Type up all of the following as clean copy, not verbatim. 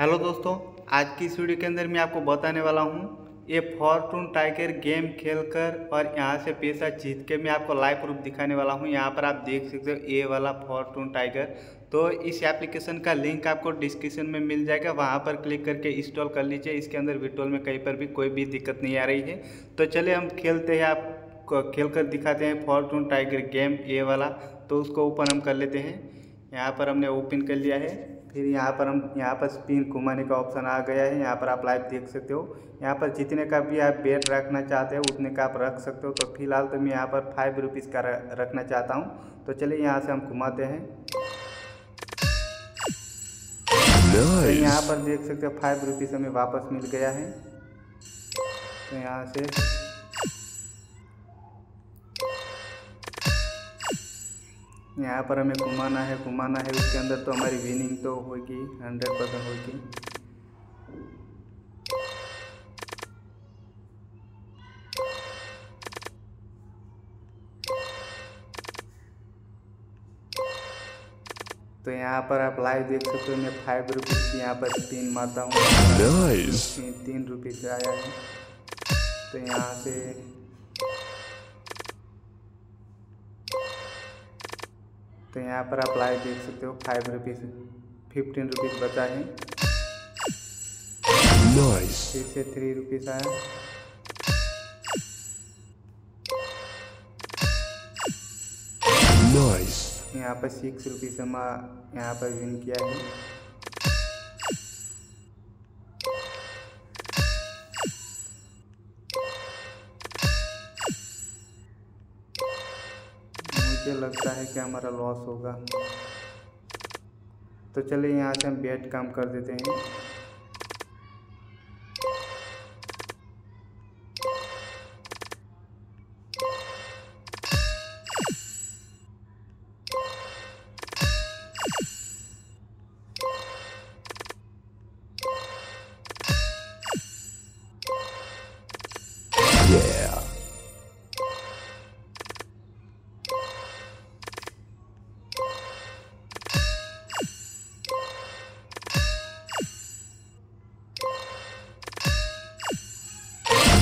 Hello दोस्तों, आज की इस वीडियो के अंदर मैं आपको बताने वाला हूँ ये फॉर्चून टाइगर गेम खेलकर और यहाँ से पैसा जीत के मैं आपको लाइव प्रूफ दिखाने वाला हूँ। यहाँ पर आप देख सकते हो ये वाला फॉर्चून टाइगर। तो इस एप्लीकेशन का लिंक आपको डिस्क्रिप्शन में मिल जाएगा, वहाँ पर क्लिक करके इंस्टॉल कर लीजिए। इसके अंदर विड्रॉल में कहीं पर भी कोई भी दिक्कत नहीं आ रही है। तो चलिए हम खेलते हैं, आपको खेल कर दिखाते हैं फॉर्चून टाइगर गेम ये वाला। तो उसको ओपन हम कर लेते हैं। यहाँ पर हमने ओपन कर लिया है। फिर यहाँ पर स्पिन घुमाने का ऑप्शन आ गया है। यहाँ पर आप लाइव देख सकते हो। यहाँ पर जितने का भी आप बेट रखना चाहते हो उतने का आप रख सकते हो। तो फिलहाल तो मैं यहाँ पर 5 रुपीज़ का रखना चाहता हूँ। तो चलिए यहाँ से हम घुमाते हैं। तो यहाँ पर देख सकते हो 5 रुपीज़ हमें वापस मिल गया है। तो यहाँ से यहाँ पर हमें घुमाना है। उसके अंदर तो हमारी विनिंग तो होगी 100% होगी। तो यहाँ पर आप लाइव देख सकते हो। मैं 5 रुपीज़ की यहाँ पर स्पिन मारता हूँ। 3 रुपीज़ आया है। तो यहाँ से यहाँ पर आप लाइव देख सकते हो 5 रुपीज़ 15 रुपीज़ बचा है। फिर से 3 रुपीज़ आया। यहाँ पर 6 रुपीज़ हम यहाँ पर विन किया है। लगता है कि हमारा लॉस होगा। तो चलिए यहाँ से हम बेट काम कर देते हैं।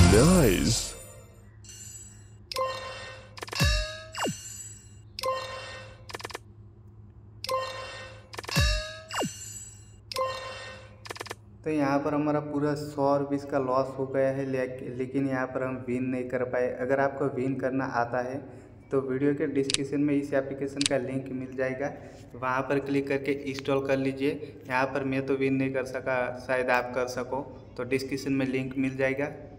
Nice. तो यहाँ पर हमारा पूरा 100 रुपीज़ का लॉस हो गया है, लेकिन यहाँ पर हम विन नहीं कर पाए। अगर आपको विन करना आता है तो वीडियो के डिस्क्रिप्शन में इस एप्लीकेशन का लिंक मिल जाएगा, तो वहाँ पर क्लिक करके इंस्टॉल कर लीजिए। यहाँ पर मैं तो विन नहीं कर सका, शायद आप कर सको। तो डिस्क्रिप्शन में लिंक मिल जाएगा।